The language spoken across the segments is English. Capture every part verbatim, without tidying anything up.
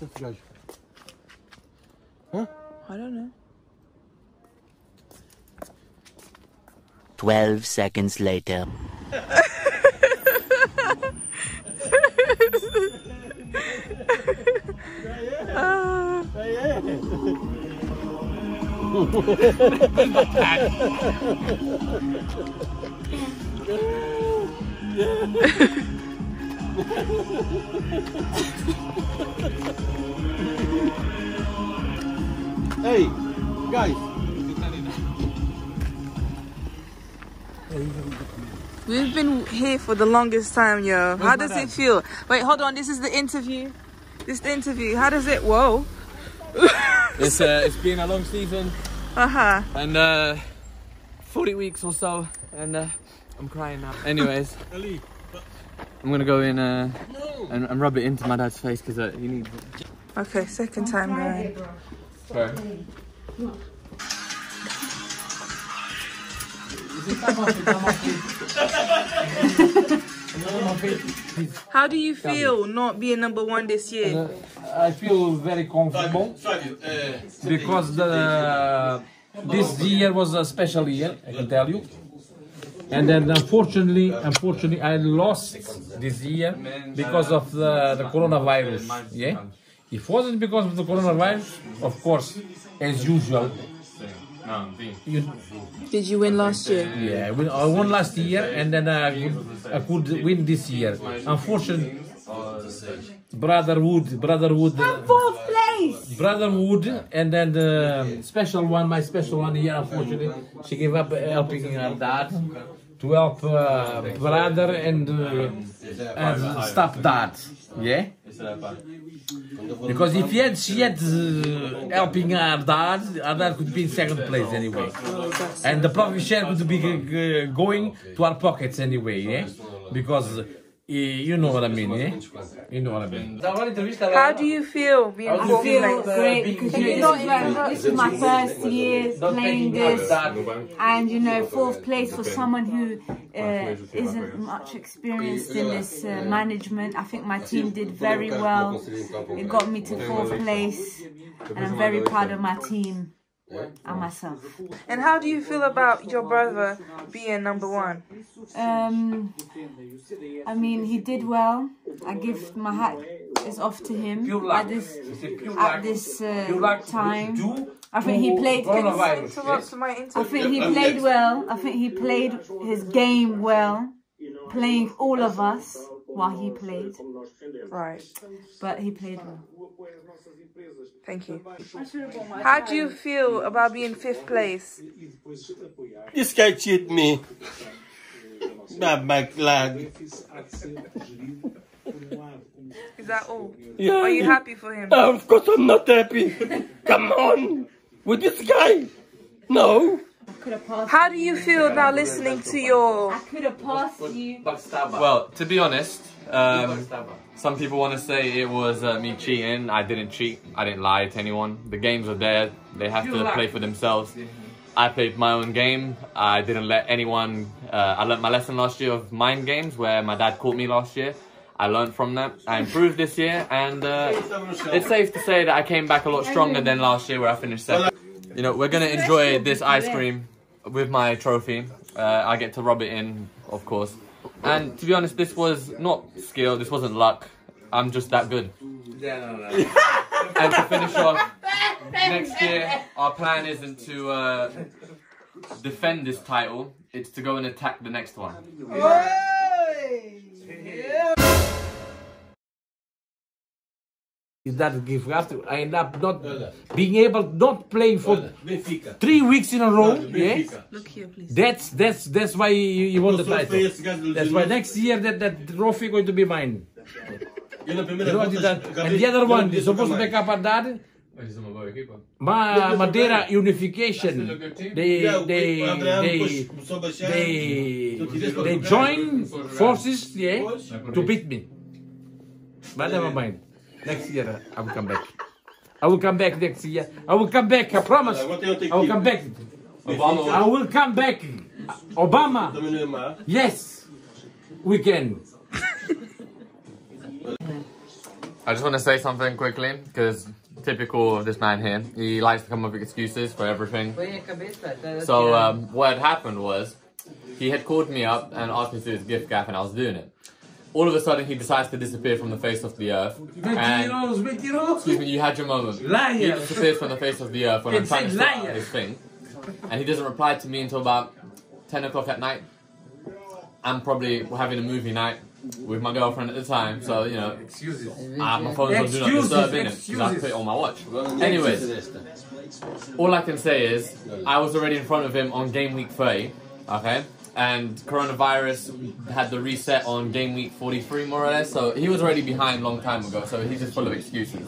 Who's the judge? Huh? I don't know. Twelve seconds later. Hey, guys. We've been here for the longest time, yo. How does it feel? Wait, hold on. This is the interview. This is the interview. How does it? Whoa. It's uh, it's been a long season. Uh huh. And uh, forty weeks or so, and uh, I'm crying now. Anyways, I'm gonna go in uh, and, and rub it into my dad's face because uh, he needs it. Okay, second time going. Sorry. How do you feel not being number one this year? I feel very confident because the, this year was a special year, I can tell you. And then unfortunately, unfortunately, I lost this year because of the, the coronavirus. Yeah, if it wasn't because of the coronavirus, of course, as usual. You, Did you win last year? Yeah, I won last year and then I could, I could win this year. Unfortunately, brotherhood, brotherhood, fourth place. Brotherhood, and then the special one, my special one here. Unfortunately, she gave up helping her dad to help uh, brother and uh, and stepdad. Yeah, because if he had, she had uh, helping her dad, her dad could be in second place anyway, and the profit share would be uh, going to our pockets anyway. Yeah, because. You know what I mean, eh? You know what I mean. How do you feel being I feel, feel like great because you know, like, this is my first year playing this, and you know, fourth place for someone who uh, isn't much experienced in this uh, management. I think my team did very well. It got me to fourth place, and I'm very proud of my team. And myself. And how do you feel about your brother being number one? Um, I mean, he did well. I give my hat is off to him at this at this uh, time. I think he played. I think he played well. I think he played his game well, playing all of us while he played. Right, but he played well. Thank you. How do you feel about being fifth place? This guy cheated me. Not my lad. Is that all? Yeah. Are you happy for him? Oh, of course I'm not happy. Come on. With this guy. No. How do you feel about listening to your... I could have passed you. Well, to be honest, um, some people want to say it was uh, me cheating. I didn't cheat. I didn't lie to anyone. The games are there. They have to play for themselves. I played my own game. I didn't let anyone... Uh, I learned my lesson last year of mind games where my dad caught me last year. I learned from that. I improved this year. And uh, it's safe to say that I came back a lot stronger than last year where I finished second. You know, we're going to enjoy this ice cream with my trophy. Uh, I get to rub it in, of course. And to be honest, this was not skill. This wasn't luck. I'm just that good. Yeah, no, no. And to finish off, next year, our plan isn't to uh, defend this title. It's to go and attack the next one. Is that give after I end up not being able not playing for three weeks in a row? Yeah, look here, please. That's that's that's why you, you won the title. That's why next year that that trophy going to be mine. You know, and the other one is supposed to make up a dad. Ma Madeira unification. They they they they they join forces, yeah, to beat me. But never mind. Next year, I will come back. I will come back next year. I will come back, I promise. I will come back. Obama. I will come back. Obama. Yes, we can. I just want to say something quickly, because typical of this man here, he likes to come up with excuses for everything. So um, what had happened was, he had called me up and asked me to do his gift gap, and I was doing it. All of a sudden, he decides to disappear from the face of the earth. Mentiroso, mentiroso. Excuse me, you had your moment. Liar. He disappears from the face of the earth when it's I'm trying to start his thing. And he doesn't reply to me until about ten o'clock at night. I'm probably having a movie night with my girlfriend at the time, so you know, excuses. Uh, my phone's on do not disturb in it because I put it on my watch. Anyways, all I can say is I was already in front of him on game week thirty, okay, and coronavirus had the reset on game week forty-three more or less, so he was already behind a long time ago. So he's just full of excuses.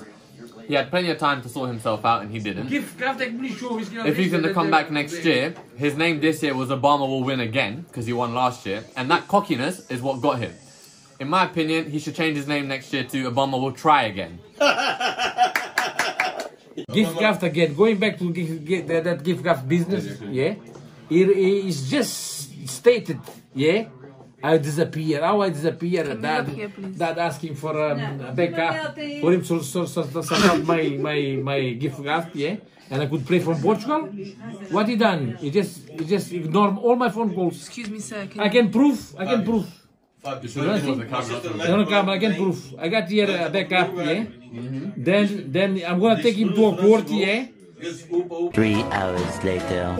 He had plenty of time to sort himself out and he didn't. If he's going to come back next year, his name this year was Obama will win again because he won last year, and that cockiness is what got him. In my opinion, he should change his name next year to Obama will try again. Gift craft again, going back to gift, that, that gift craft business, yeah, it is just stated, yeah, I disappear, how I disappear, dad, here, dad asking for um, no, a backup, for him to sort out my, my, my gift craft, yeah, and I could play from Portugal. What he done? He just, he just ignored all my phone calls. Excuse me, sir. Can I can prove, I can prove. You should have the camera. No camera, I can proof. I got here a uh, backup, yeah? Mm-hmm. Then, then I'm gonna take him to a court, yeah? Three hours later.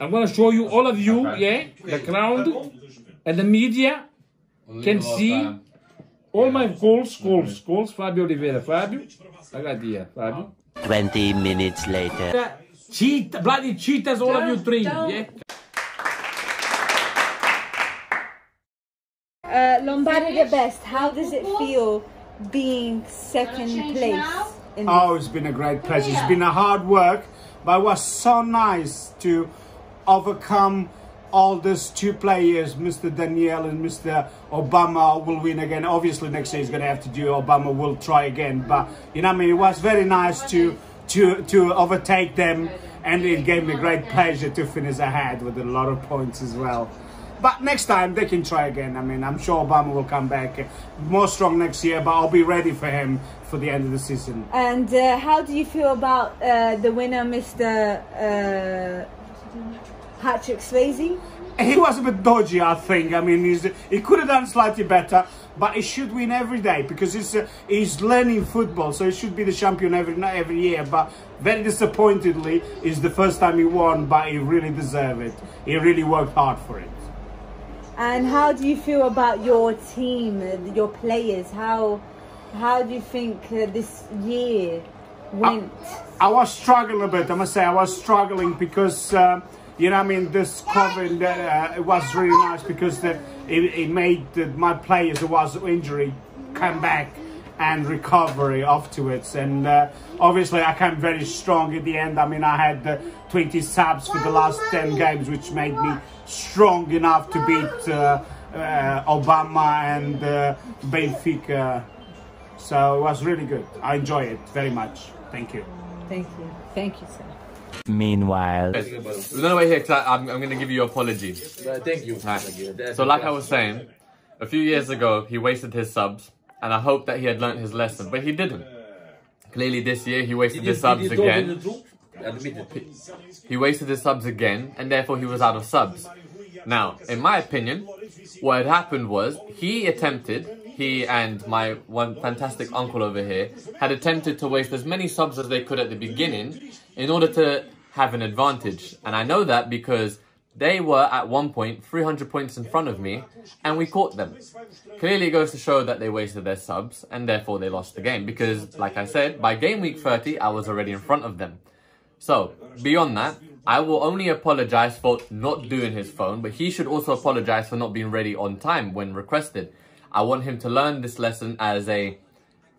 I'm gonna show you, all of you, yeah? The crowd and the media can see all my calls, calls, calls. Fábio Oliveira, Fábio. I got here, Fábio. Twenty minutes later. Cheat, bloody cheaters, all of you three, yeah? Uh, Lombardi the best, how does it feel being second place? In oh, it's been a great pleasure. It's been a hard work, but it was so nice to overcome all these two players, Mister Daniel and Mister Obama will win again. Obviously, next year he's going to have to do Obama will try again, but you know what I mean? It was very nice to, to, to overtake them, and it gave me great pleasure to finish ahead with a lot of points as well. But next time, they can try again. I mean, I'm sure Obama will come back more strong next year, but I'll be ready for him for the end of the season. And uh, how do you feel about uh, the winner, Mister Uh, Patrick Swayze? He was a bit dodgy, I think. I mean, he's, he could have done slightly better, but he should win every day because he's, uh, he's learning football, so he should be the champion every, not every year. But very disappointingly, it's the first time he won, but he really deserved it. He really worked hard for it. And how do you feel about your team, your players? How, how do you think uh, this year went? I, I was struggling a bit, I must say. I was struggling because, uh, you know, I mean, this COVID uh, it was really nice because the, it, it made the, my players who was injured come back and recovery afterwards. And uh, obviously, I came very strong at the end. I mean, I had uh, twenty subs for the last ten games, which made me strong enough to beat uh, uh, Obama and uh, Benfica. So it was really good. I enjoy it very much. Thank you. Thank you. Thank you, sir. Meanwhile, there's no way here because I'm, I'm going to give you an apology. Uh, thank you. Right. So like I was saying, a few years ago, he wasted his subs and I hoped that he had learned his lesson, but he didn't. Clearly this year, he wasted his subs again. Admitted. He wasted his subs again, and therefore he was out of subs. Now, in my opinion, what had happened was he attempted, he and my one fantastic uncle over here, had attempted to waste as many subs as they could at the beginning in order to have an advantage. And I know that because they were at one point three hundred points in front of me, and we caught them. Clearly it goes to show that they wasted their subs, and therefore they lost the game. Because, like I said, by game week thirty, I was already in front of them. So, beyond that, I will only apologise for not doing his phone, but he should also apologise for not being ready on time when requested. I want him to learn this lesson as a...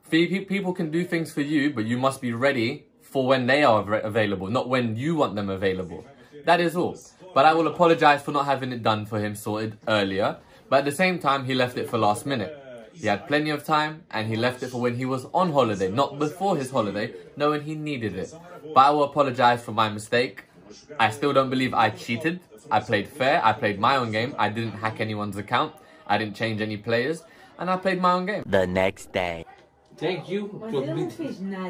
People can do things for you, but you must be ready for when they are available, not when you want them available. That is all. But I will apologise for not having it done for him sorted earlier, but at the same time, he left it for last minute. He had plenty of time, and he left it for when he was on holiday, not before his holiday, knowing he needed it. But I will apologise for my mistake. I still don't believe I cheated. I played fair, I played my own game, I didn't hack anyone's account, I didn't change any players, and I played my own game. The next day. Thank you. Mas eu não fiz nada.